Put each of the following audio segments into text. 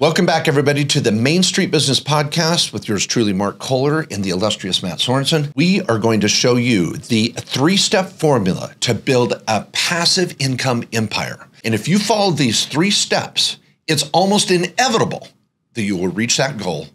Welcome back, everybody, to the Main Street Business Podcast with yours truly, Mark Kohler, and the illustrious Matt Sorensen. We are going to show you the three-step formula to build a passive income empire. And if you follow these three steps, it's almost inevitable that you will reach that goal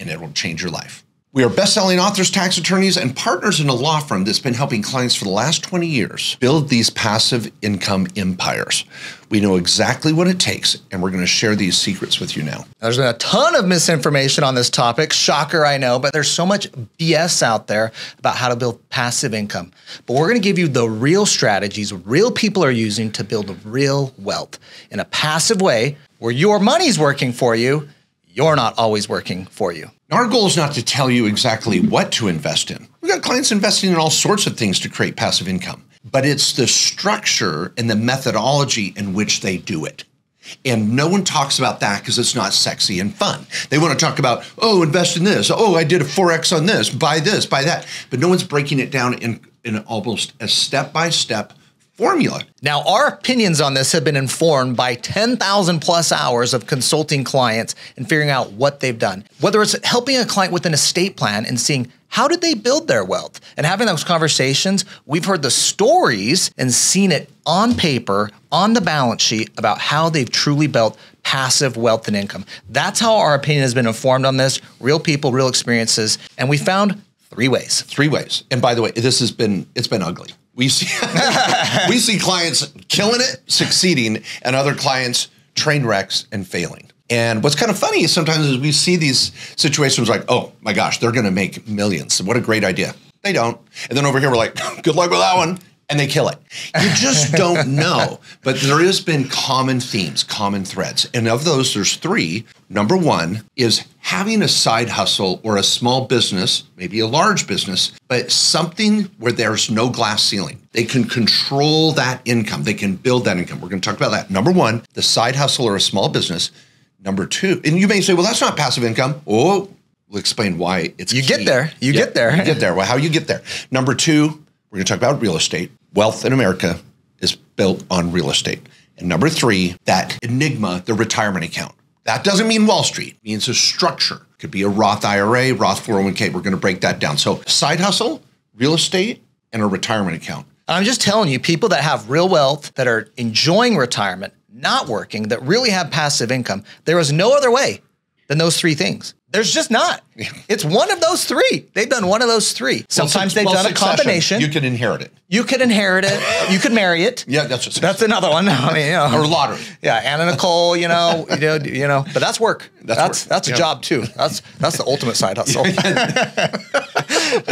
and it will change your life. We are best-selling authors, tax attorneys, and partners in a law firm that's been helping clients for the last 20 years build these passive income empires. We know exactly what it takes, and we're going to share these secrets with you now. There's been a ton of misinformation on this topic. Shocker, I know, but there's so much BS out there about how to build passive income. But we're going to give you the real strategies real people are using to build real wealth in a passive way where your money's working for you. You're not always working for you. Our goal is not to tell you exactly what to invest in. We've got clients investing in all sorts of things to create passive income, but it's the structure and the methodology in which they do it. And no one talks about that because it's not sexy and fun. They want to talk about, oh, invest in this. Oh, I did a 4X on this, buy that. But no one's breaking it down in almost a step-by-step formula. Now, our opinions on this have been informed by 10,000 plus hours of consulting clients and figuring out what they've done. Whether it's helping a client with an estate plan and seeing how did they build their wealth and having those conversations, we've heard the stories and seen it on paper, on the balance sheet about how they've truly built passive wealth and income. That's how our opinion has been informed on this. Real people, real experiences. And we found three ways. And by the way, this has been, it's been ugly. We see clients killing it, succeeding, and other clients train wrecks and failing. And what's kind of funny is sometimes is we see these situations like, oh my gosh, they're going to make millions. What a great idea. They don't. And then over here, we're like, good luck with that one. And they kill it. You just don't know. But there has been common themes, common threads. And of those, there's three. Number one is having a side hustle or a small business, maybe a large business, but something where there's no glass ceiling. They can control that income. They can build that income. We're going to talk about that. Number one, the side hustle or a small business. Number two, and you may say, well, that's not passive income. Oh, we'll explain why it's key. You get there. Well, how you get there. Number two, we're going to talk about real estate. Wealth in America is built on real estate. And number three, that enigma, the retirement account. That doesn't mean Wall Street. It means a structure. It could be a Roth IRA, Roth 401k. We're going to break that down. So side hustle, real estate, and a retirement account. I'm just telling you, people that have real wealth, that are enjoying retirement, not working, that really have passive income, there is no other way than those three things. There's just not. It's one of those three. They've done one of those three. Sometimes they've done a combination. You can inherit it. You could inherit it. You could marry it. Yeah, that's another one. I mean, you know. Or lottery. Yeah, Anna Nicole. You know. But that's work. That's a job too. That's the ultimate side hustle.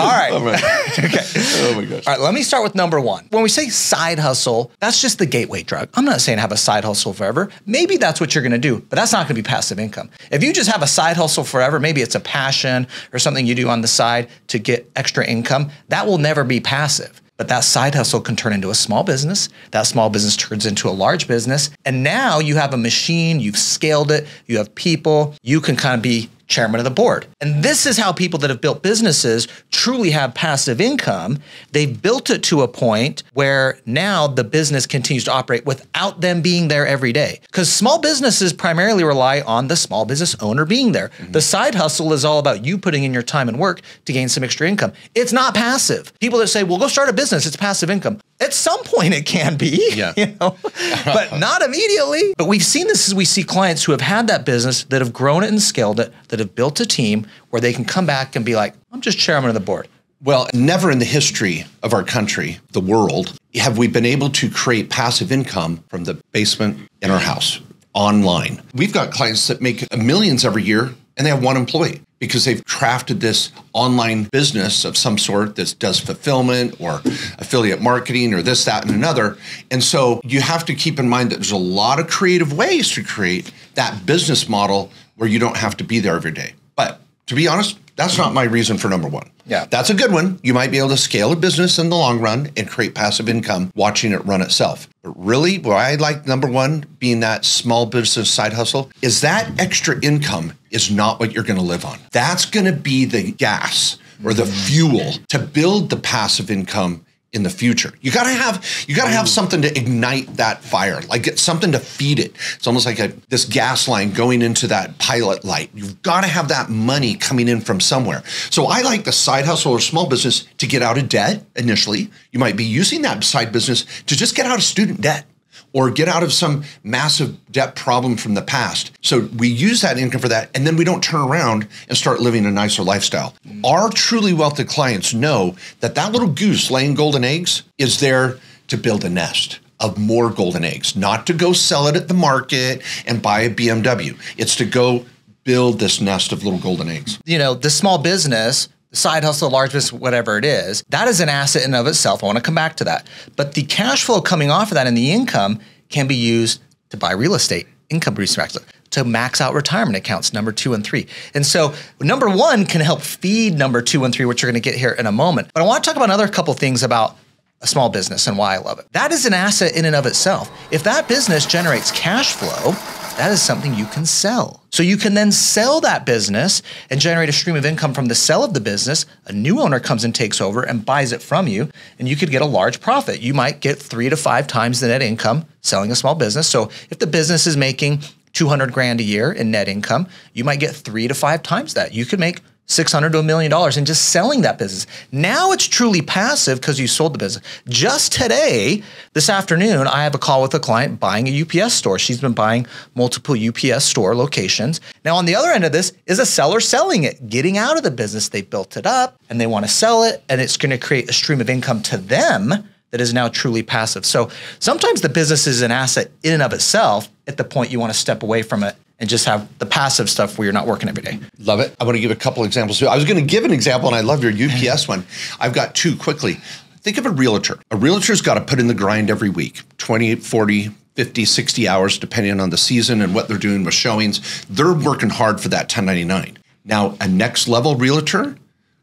All right. Oh my gosh. Okay. Oh my gosh. All right. Let me start with number one. When we say side hustle, that's just the gateway drug. I'm not saying have a side hustle forever. Maybe that's what you're going to do, but that's not going to be passive income. If you just have a side hustle forever, maybe it's a passion or something you do on the side to get extra income, that will never be passive. But that side hustle can turn into a small business. That small business turns into a large business. And now you have a machine, you've scaled it, you have people, you can kind of be chairman of the board. And this is how people that have built businesses truly have passive income. They've built it to a point where now the business continues to operate without them being there every day. Because small businesses primarily rely on the small business owner being there. Mm-hmm. The side hustle is all about you putting in your time and work to gain some extra income. It's not passive. People that say, well, go start a business, it's passive income. At some point it can be, you know, but not immediately. But we've seen this as we see clients who have had that business, that have grown it and scaled it, that have built a team where they can come back and be like, I'm just chairman of the board. Well, never in the history of our country, the world, have we been able to create passive income from the basement in our house, online. We've got clients that make millions every year and they have one employee, because they've crafted this online business of some sort that does fulfillment or affiliate marketing or this, that, and another. And so you have to keep in mind that there's a lot of creative ways to create that business model where you don't have to be there every day. But to be honest, that's not my reason for number one. Yeah, that's a good one. You might be able to scale a business in the long run and create passive income watching it run itself. But really, why I like number one being that small business side hustle is that extra income is not what you're going to live on. That's going to be the gas or the fuel to build the passive income in the future. You gotta have something to ignite that fire, like get something to feed it. It's almost like this gas line going into that pilot light. You've gotta have that money coming in from somewhere. So I like the side hustle or small business to get out of debt initially. You might be using that side business to just get out of student debt or get out of some massive debt problem from the past. So we use that income for that, and then we don't turn around and start living a nicer lifestyle. Our truly wealthy clients know that that little goose laying golden eggs is there to build a nest of more golden eggs, not to go sell it at the market and buy a BMW. It's to go build this nest of little golden eggs. You know, the small business, the side hustle, large business, whatever it is, that is an asset in and of itself. I want to come back to that. But the cash flow coming off of that and the income can be used to buy real estate, income producing real estate, to max out retirement accounts, number 2 and 3. And so number 1 can help feed number 2 and 3, which you're going to get here in a moment. But I want to talk about another couple things about a small business and why I love it. That is an asset in and of itself. If that business generates cash flow, that is something you can sell. So you can then sell that business and generate a stream of income from the sale of the business. A new owner comes and takes over and buys it from you, and you could get a large profit. You might get 3 to 5 times the net income selling a small business. So if the business is making 200 grand a year in net income, you might get 3 to 5 times that. You could make $600 to $1 million in just selling that business. Now it's truly passive because you sold the business. Just today, this afternoon, I have a call with a client buying a UPS store. She's been buying multiple UPS store locations. Now on the other end of this is a seller selling it, getting out of the business. They built it up and they want to sell it, and it's going to create a stream of income to them that is now truly passive. So sometimes the business is an asset in and of itself at the point you want to step away from it and just have the passive stuff where you're not working every day. Love it. I want to give a couple examples too. I was going to give an example, and I love your UPS one. I've got 2 quickly. Think of a realtor. A realtor's got to put in the grind every week, 20, 40, 50, 60 hours, depending on the season and what they're doing with showings. They're working hard for that 1099. Now, a next level realtor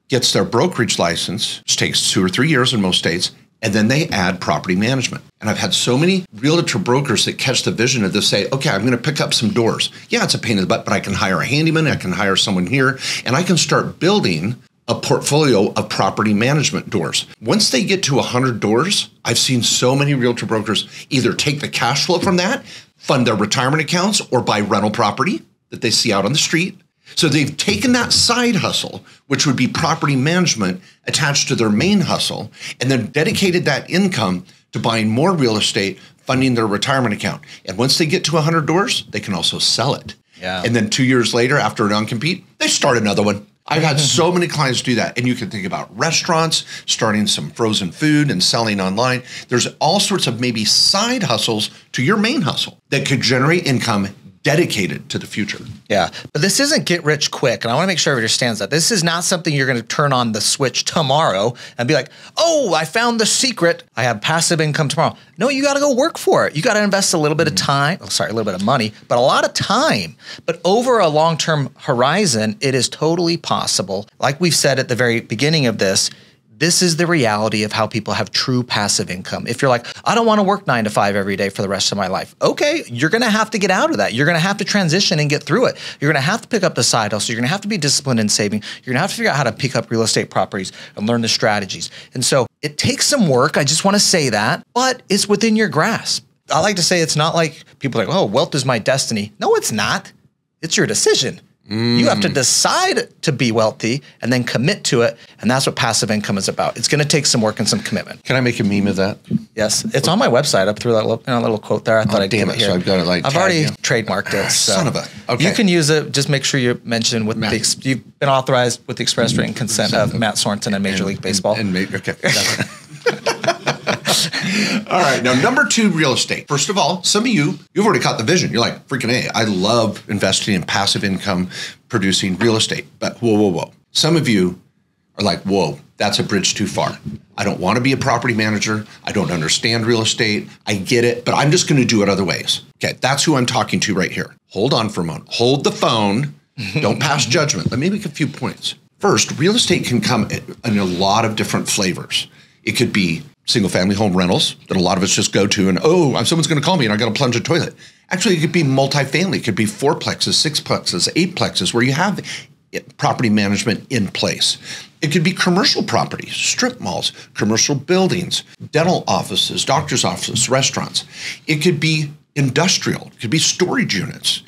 gets their brokerage license, which takes 2 or 3 years in most states, and then they add property management. And I've had so many realtor brokers that catch the vision of this, say, okay, I'm going to pick up some doors. Yeah, it's a pain in the butt, but I can hire a handyman, I can hire someone here, and I can start building a portfolio of property management doors. Once they get to 100 doors, I've seen so many realtor brokers either take the cash flow from that, fund their retirement accounts, or buy rental property that they see out on the street. So they've taken that side hustle, which would be property management attached to their main hustle, and then dedicated that income to buying more real estate, funding their retirement account. And once they get to 100 doors, they can also sell it. Yeah. And then 2 years later, after a non-compete, they start another one. I've had so many clients do that. And you can think about restaurants, starting some frozen food and selling online. There's all sorts of maybe side hustles to your main hustle that could generate income dedicated to the future. Yeah, but this isn't get rich quick. And I wanna make sure everybody understands that. This is not something you're gonna turn on the switch tomorrow and be like, oh, I found the secret. I have passive income tomorrow. No, you gotta go work for it. You gotta invest a little bit of time, a little bit of money, but a lot of time. But over a long-term horizon, it is totally possible. Like we've said at the very beginning of this, this is the reality of how people have true passive income. If you're like, I don't want to work 9 to 5 every day for the rest of my life. Okay, you're going to have to get out of that. You're going to have to transition and get through it. You're going to have to pick up the side hustle. You're going to have to be disciplined in saving. You're going to have to figure out how to pick up real estate properties and learn the strategies. And so it takes some work. I just want to say that, but it's within your grasp. I like to say, it's not like people are like, oh, wealth is my destiny. No, it's not. It's your decision. You have to decide to be wealthy and then commit to it. And that's what passive income is about. It's going to take some work and some commitment. Can I make a meme of that? Yes. It's on my website. I threw that little, little quote there. I thought I'd give it here. So I've got it like, I've already trademarked it. So son of a, okay. You can use it. Just make sure you mention with the, you've been authorized with the express written consent of Matt Sorensen and Major League Baseball. All right. Now, number 2, real estate. First of all, some of you, you've already caught the vision. You're like, freaking A, I love investing in passive income producing real estate. But whoa, whoa, whoa. Some of you are like, whoa, that's a bridge too far. I don't want to be a property manager. I don't understand real estate. I get it, but I'm just going to do it other ways. Okay. That's who I'm talking to right here. Hold on for a moment. Hold the phone. Don't pass judgment. Let me make a few points. First, real estate can come in a lot of different flavors. It could be single family home rentals that a lot of us just go to and, oh, someone's going to call me and I got to plunge a toilet. Actually, it could be multifamily. It could be 4plexes, 6plexes, 8plexes, where you have property management in place. It could be commercial property, strip malls, commercial buildings, dental offices, doctor's offices, restaurants. It could be industrial, it could be storage units,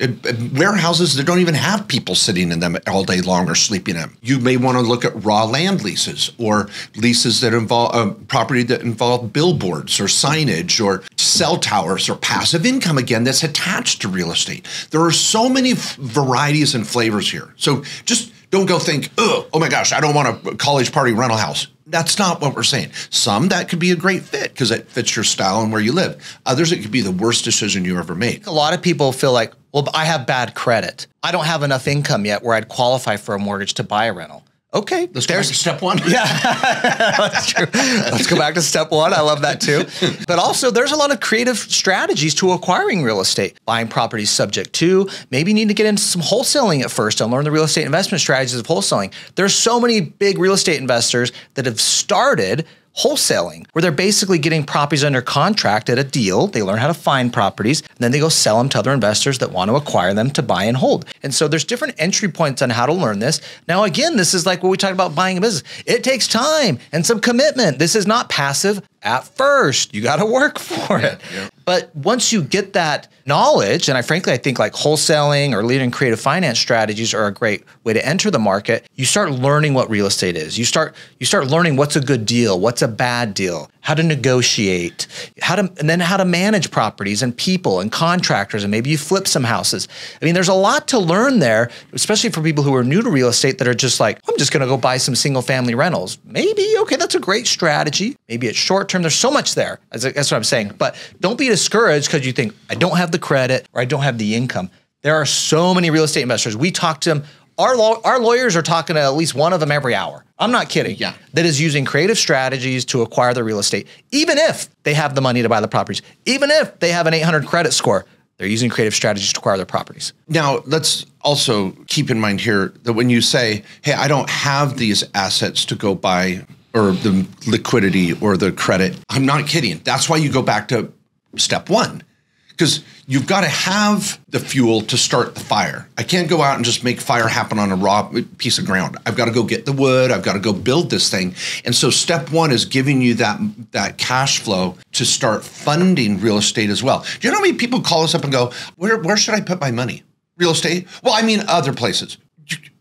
warehouses that don't even have people sitting in them all day long or sleeping in. You may want to look at raw land leases or leases that involve property that involve billboards or signage or cell towers or passive income, again, that's attached to real estate. There are so many varieties and flavors here. So just don't go think, oh my gosh, I don't want a college party rental house. That's not what we're saying. Some, that could be a great fit because it fits your style and where you live. Others, it could be the worst decision you ever made. A lot of people feel like, well, I have bad credit. I don't have enough income yet where I'd qualify for a mortgage to buy a rental. Okay, there's step one. Yeah, that's true. Let's go back to step one. I love that too. But also there's a lot of creative strategies to acquiring real estate, buying properties subject to, maybe you need to get into some wholesaling at first and learn the real estate investment strategies of wholesaling. There's so many big real estate investors that have started wholesaling, where they're basically getting properties under contract at a deal. They learn how to find properties, and then they go sell them to other investors that want to acquire them to buy and hold. And so there's different entry points on how to learn this. Now, again, this is like what we talked about buying a business. It takes time and some commitment. This is not passive at first. You got to work for it. Yeah. But once you get that knowledge, and I think like wholesaling or leading creative finance strategies are a great way to enter the market, you start learning what real estate is. You start learning what's a good deal, what's a bad deal, how to negotiate, and then how to manage properties and people and contractors, and maybe you flip some houses. I mean, there's a lot to learn there, especially for people who are new to real estate that are just like, I'm just going to go buy some single family rentals. Maybe, okay, that's a great strategy. Maybe it's short term. There's so much there. That's what I'm saying. But don't be discouraged because you think, I don't have the credit or I don't have the income. There are so many real estate investors. We talk to them. Our lawyers are talking to at least one of them every hour. I'm not kidding. Yeah. That is using creative strategies to acquire their real estate. Even if they have the money to buy the properties, even if they have an 800 credit score, they're using creative strategies to acquire their properties. Now, let's also keep in mind here that when you say, hey, I don't have these assets to go buy or the liquidity or the credit, I'm not kidding. That's why you go back to step one. Because you've got to have the fuel to start the fire. I can't go out and just make fire happen on a raw piece of ground. I've got to go get the wood. I've got to go build this thing. And so step one is giving you that cash flow to start funding real estate as well. Do you know how many people call us up and go, where should I put my money? Real estate? Well, I mean, other places.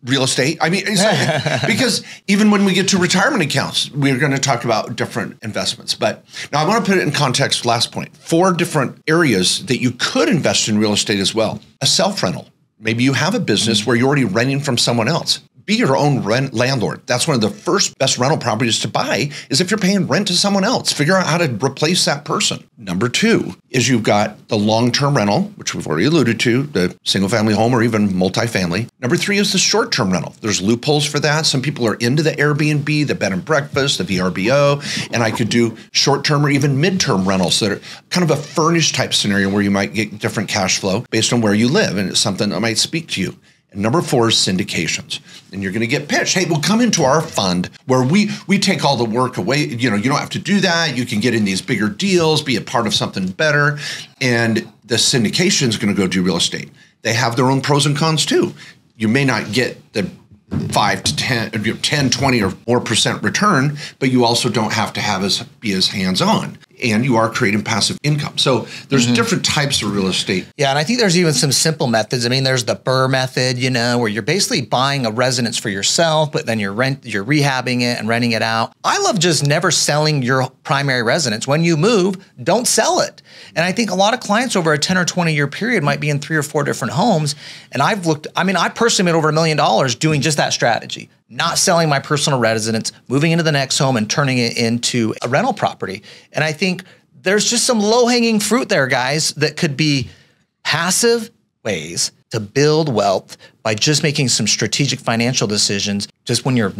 Real estate. I mean, exactly. Because even when we get to retirement accounts, we're going to talk about different investments. But now I want to put it in context. Last point, 4 different areas that you could invest in real estate as well. A self-rental. Maybe you have a business where you're already renting from someone else. Be your own landlord. That's one of the best rental properties to buy is if you're paying rent to someone else. Figure out how to replace that person. Number 2 is you've got the long-term rental, which we've already alluded to, the single-family home or even multifamily. Number 3 is the short-term rental. There's loopholes for that. Some people are into the Airbnb, the bed and breakfast, the VRBO, and I could do short-term or even mid-term rentals that are kind of a furnished type scenario where you might get different cash flow based on where you live, and it's something that might speak to you. And number 4 is syndications. And you're going to get pitched, hey, well, come into our fund where we take all the work away. You know, you don't have to do that. You can get in these bigger deals, be a part of something better. And the syndication is going to go do real estate. They have their own pros and cons too. You may not get the 5 to 10, 20 or more % return, but you also don't have to be as hands-on. And you are creating passive income. So there's different types of real estate. Yeah, and I think there's even some simple methods. I mean, there's the BRRRR method, you know, where you're basically buying a residence for yourself, but then you're rehabbing it and renting it out. I love just never selling your primary residence. When you move, don't sell it. And I think a lot of clients over a 10 or 20 year period might be in 3 or 4 different homes. And I personally made over $1 million doing just that strategy. Not selling my personal residence, moving into the next home and turning it into a rental property. And I think there's just some low-hanging fruit there, guys, that could be passive ways to build wealth by just making some strategic financial decisions. Just when you're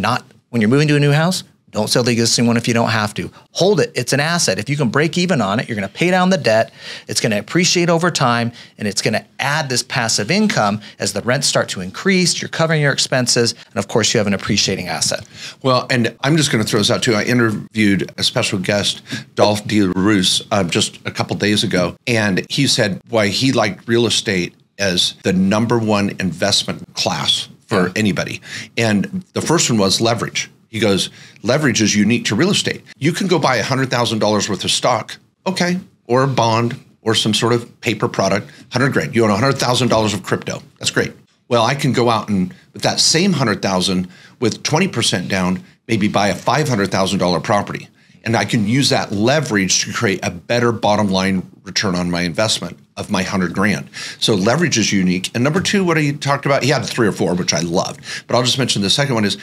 moving to a new house, don't sell the existing one if you don't have to. Hold it. It's an asset. If you can break even on it, you're going to pay down the debt. It's going to appreciate over time, and it's going to add this passive income as the rents start to increase. You're covering your expenses, and of course, you have an appreciating asset. Well, and I'm just going to throw this out too. I interviewed a special guest, Dolph De Roos, just a couple days ago, and he said why he liked real estate as the #1 investment class for anybody. And the first one was leverage. He goes, leverage is unique to real estate. You can go buy $100,000 worth of stock, okay, or a bond or some sort of paper product, 100 grand. You own $100,000 of crypto. That's great. Well, I can go out and with that same 100,000 with 20% down, maybe buy a $500,000 property. And I can use that leverage to create a better bottom line return on my investment of my 100 grand. So leverage is unique. And number two, what he talked about, he had three or four, which I loved, but I'll just mention the second one is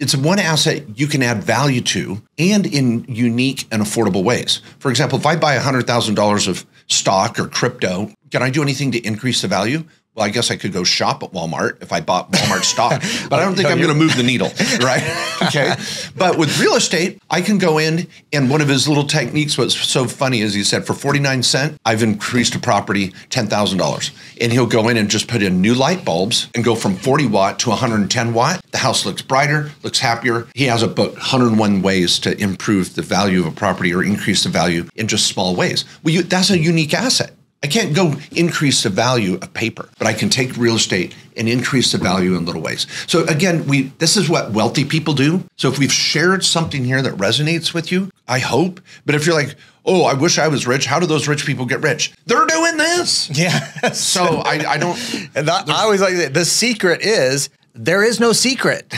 it's one asset you can add value to and in unique and affordable ways. For example, if I buy $100,000 of stock or crypto, can I do anything to increase the value? Well, I guess I could go shop at Walmart if I bought Walmart stock, but I don't think I'm going to move the needle, right? Okay. But with real estate, I can go in, and one of his little techniques, what's so funny is he said, for 49 cents, I've increased a property $10,000. And he'll go in and just put in new light bulbs and go from 40 watt to 110 watt. The house looks brighter, looks happier. He has a book, 101 ways to improve the value of a property or increase the value in just small ways. Well, that's a unique asset. I can't go increase the value of paper, but I can take real estate and increase the value in little ways. So again, this is what wealthy people do. So if we've shared something here that resonates with you, I hope. But if you're like, oh, I wish I was rich. How do those rich people get rich? They're doing this. Yeah. So I don't. I always like that. The secret is there is no secret.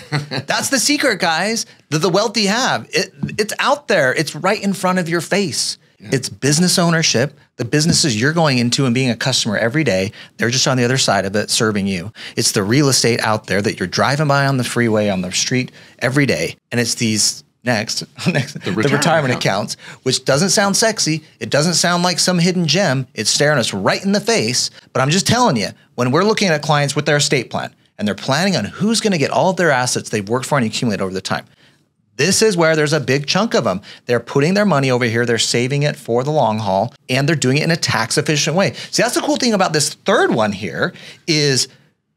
That's the secret, guys, that the wealthy have. It's out there. It's right in front of your face. It's business ownership, the businesses you're going into and being a customer every day. They're just on the other side of it serving you. It's the real estate out there that you're driving by on the freeway, on the street every day. And it's these the retirement accounts, which doesn't sound sexy. It doesn't sound like some hidden gem. It's staring us right in the face. But I'm just telling you, when we're looking at clients with their estate plan and they're planning on who's going to get all of their assets they've worked for and accumulate over the time, this is where there's a big chunk of them. They're putting their money over here. They're saving it for the long haul, and they're doing it in a tax efficient way. See, that's the cool thing about this third one here is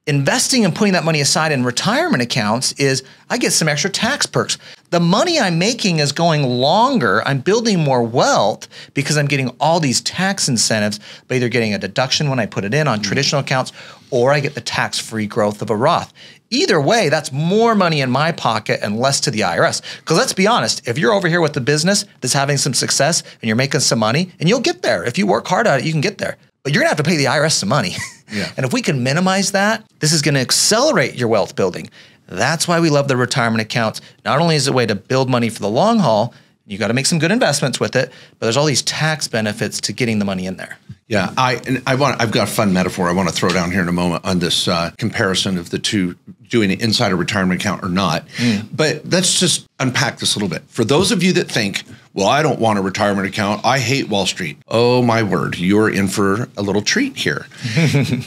investing and putting that money aside in retirement accounts is I get some extra tax perks. The money I'm making is going longer. I'm building more wealth because I'm getting all these tax incentives by either getting a deduction when I put it in on traditional accounts, or I get the tax-free growth of a Roth. Either way, that's more money in my pocket and less to the IRS. Because let's be honest, if you're over here with the business that's having some success and you're making some money, and you'll get there. If you work hard at it, you can get there. But you're going to have to pay the IRS some money. Yeah. And if we can minimize that, this is going to accelerate your wealth building. That's why we love the retirement accounts. Not only is it a way to build money for the long haul, you got to make some good investments with it, but there's all these tax benefits to getting the money in there. Yeah, I've got a fun metaphor I want to throw down here in a moment on this comparison of the two, doing it inside a retirement account or not. But let's just unpack this a little bit. For those of you that think, well, I don't want a retirement account. I hate Wall Street. Oh my word, you're in for a little treat here.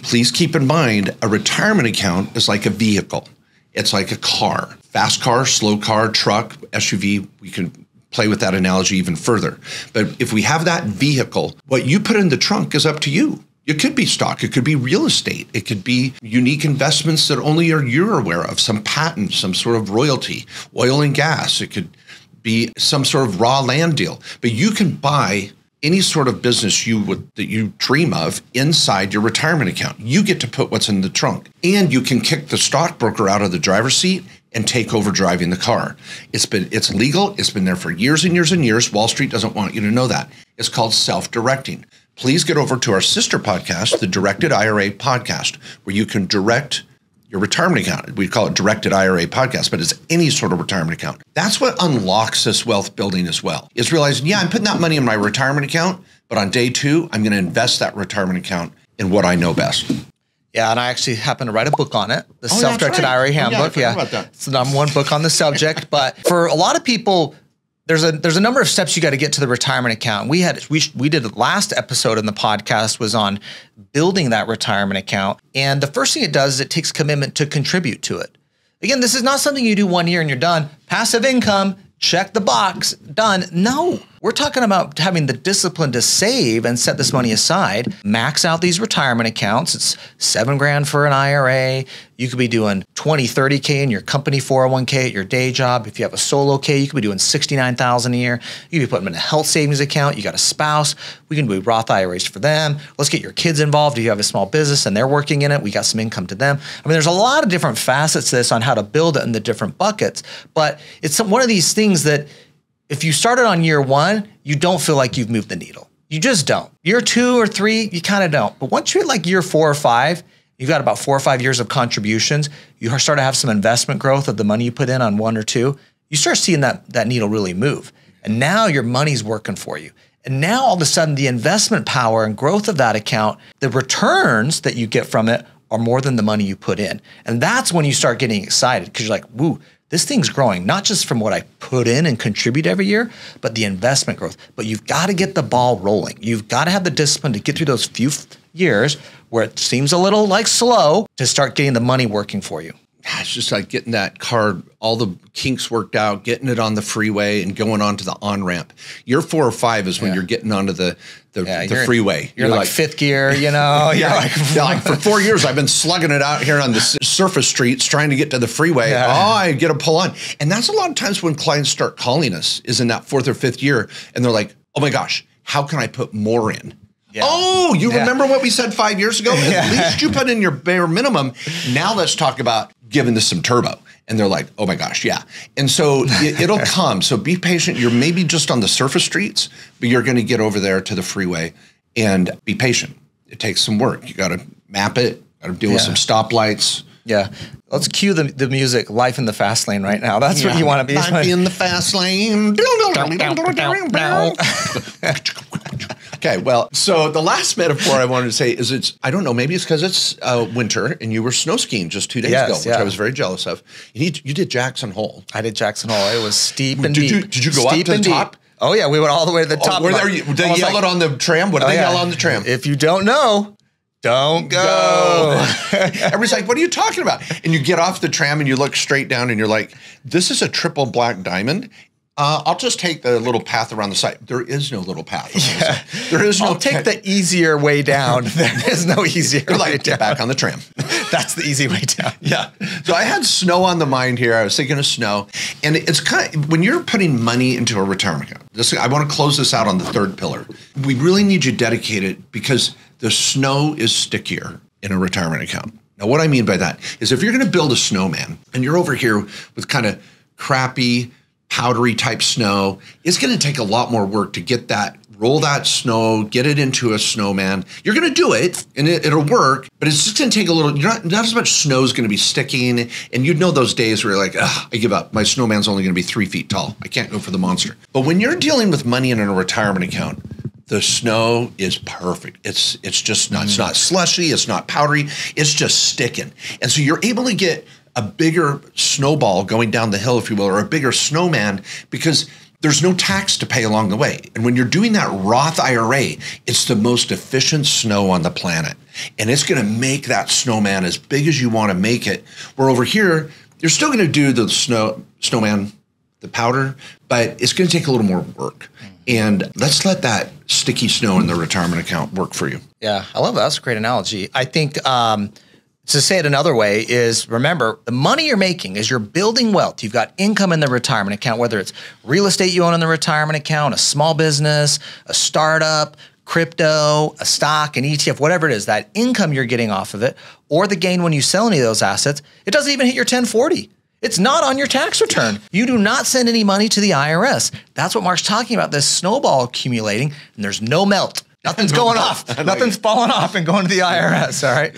Please keep in mind, a retirement account is like a vehicle. It's like a car, fast car, slow car, truck, SUV. We can play with that analogy even further. But if we have that vehicle, what you put in the trunk is up to you. It could be stock, it could be real estate, it could be unique investments that only you're aware of, some patent, some sort of royalty, oil and gas, it could be some sort of raw land deal. But you can buy any sort of business that you dream of inside your retirement account. You get to put what's in the trunk, and you can kick the stockbroker out of the driver's seat and take over driving the car. It's legal. It's been there for years and years and years. Wall Street doesn't want you to know that. It's called self-directing. Please get over to our sister podcast, the Directed IRA Podcast, where you can direct your retirement account. We call it Directed IRA Podcast, but it's any sort of retirement account. That's what unlocks this wealth building as well, is realizing, yeah, I'm putting that money in my retirement account, but on day two, I'm going to invest that retirement account in what I know best. Yeah, and I actually happen to write a book on it, the Self-Directed IRA Handbook. Yeah, it's the #1 book on the subject. But for a lot of people, there's a number of steps you got to get to the retirement account. We did the last episode in the podcast was on building that retirement account, and the first thing it does is it takes commitment to contribute to it. Again, this is not something you do one year and you're done. Passive income, check the box, done. No. We're talking about having the discipline to save and set this money aside, max out these retirement accounts. It's $7,000 for an IRA. You could be doing 20, 30K in your company 401K at your day job. If you have a solo K, you could be doing $69,000 a year. You could be putting them in a health savings account. You got a spouse. We can do Roth IRAs for them. Let's get your kids involved. If you have a small business and they're working in it, we got some income to them. I mean, there's a lot of different facets to this on how to build it in the different buckets, but it's one of these things that if you started on year one, you don't feel like you've moved the needle. You just don't. Year two or three, you kind of don't. But once you're like year 4 or 5, you've got about 4 or 5 years of contributions. You start to have some investment growth of the money you put in on 1 or 2. You start seeing that needle really move. And now your money's working for you. And now all of a sudden the investment power and growth of that account, the returns that you get from it are more than the money you put in. And that's when you start getting excited because you're like, woo, this thing's growing, not just from what I put in and contribute every year, but the investment growth. But you've got to get the ball rolling. You've got to have the discipline to get through those few years where it seems a little like slow to start getting the money working for you. It's just like getting that car, all the kinks worked out, getting it on the freeway and going onto the on-ramp. Year 4 or 5 is when you're getting onto the freeway. You're like fifth gear, you know? You're like for 4 years, I've been slugging it out here on the surface streets trying to get to the freeway. Yeah. Oh, I get a pull on. And that's a lot of times when clients start calling us is in that 4th or 5th year. And they're like, oh my gosh, how can I put more in? Yeah. Oh, you remember what we said 5 years ago? At least you put in your bare minimum. Now let's talk about giving this some turbo. And they're like, oh my gosh, yeah. And so it'll come. So be patient. You're maybe just on the surface streets, but you're going to get over there to the freeway and be patient. It takes some work. You got to map it. Got to deal with some stoplights. Yeah. Let's cue the music, Life in the Fast Lane right now. That's what you want to be. Life in the Fast Lane. Okay, well, so the last metaphor I wanted to say is I don't know, maybe it's because it's winter and you were snow skiing just 2 days ago, which I was very jealous of. You did Jackson Hole. I did Jackson Hole. It was steep and deep. Did you go up to the top? Oh, yeah. We went all the way to the top. Were there, did they yell it on the tram? What did they yell on the tram? If you don't know, don't go. Everybody's like, what are you talking about? And you get off the tram and you look straight down and you're like, this is a triple black diamond. I'll just take the little path around the site. There is no little path. There is no. I'll take the easier way down. There is no easier way down. Get back on the tram. That's the easy way down. Yeah. So I had snow on the mind here. I was thinking of snow, and it's kind of when you're putting money into a retirement account. I want to close this out on the third pillar. We really need you dedicated because the snow is stickier in a retirement account. Now, what I mean by that is if you're going to build a snowman and you're over here with kind of crappy, powdery type snow, it's going to take a lot more work to get that, roll that snow, get it into a snowman. You're going to do it and it'll work, but it's just going to take a little, not as much snow is going to be sticking. And you'd know those days where you're like, I give up. My snowman's only going to be 3 feet tall. I can't go for the monster. But when you're dealing with money in a retirement account, the snow is perfect. It's just not, it's not slushy. It's not powdery. It's just sticking. And so you're able to get a bigger snowball going down the hill, if you will, or a bigger snowman because there's no tax to pay along the way. And when you're doing that Roth IRA, it's the most efficient snow on the planet. And it's going to make that snowman as big as you want to make it. Where over here, you're still going to do the snowman, the powder, but it's going to take a little more work. And let's let that sticky snow in the retirement account work for you. Yeah, I love that. That's a great analogy. I think, to say it another way is, remember, the money you're making is you're building wealth. You've got income in the retirement account, whether it's real estate you own in the retirement account, a small business, a startup, crypto, a stock, an ETF, whatever it is, that income you're getting off of it, or the gain when you sell any of those assets, it doesn't even hit your 1040. It's not on your tax return. You do not send any money to the IRS. That's what Mark's talking about, this snowball accumulating, and there's no melt. Nothing's going off. Nothing's falling off and going to the IRS, all right?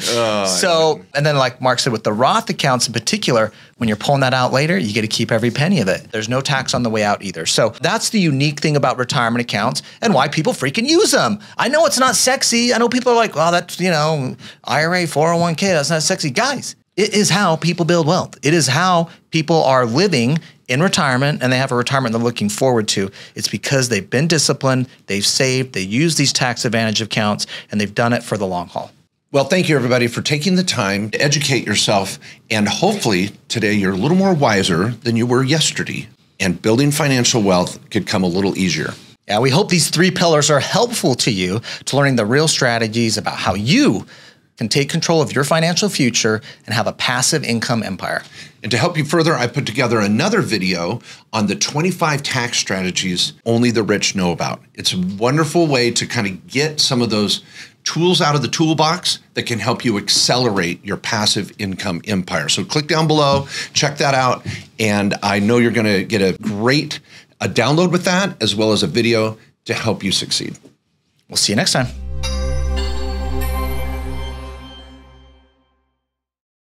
So, and then like Mark said, with the Roth accounts in particular, when you're pulling that out later, you get to keep every penny of it. There's no tax on the way out either. So that's the unique thing about retirement accounts and why people freaking use them. I know it's not sexy. I know people are like, well, that's, you know, IRA, 401k, that's not sexy. Guys, it is how people build wealth. It is how people are living in retirement, and they have a retirement they're looking forward to. It's because they've been disciplined, they've saved, they use these tax advantage accounts, and they've done it for the long haul. Well, thank you everybody for taking the time to educate yourself. And hopefully today you're a little more wiser than you were yesterday, and building financial wealth could come a little easier. We hope these three pillars are helpful to you to learning the real strategies about how you can take control of your financial future and have a passive income empire. And to help you further, I put together another video on the 25 tax strategies only the rich know about. It's a wonderful way to kind of get some of those tools out of the toolbox that can help you accelerate your passive income empire. So click down below, check that out, and I know you're going to get a great download with that, as well as a video to help you succeed. We'll see you next time.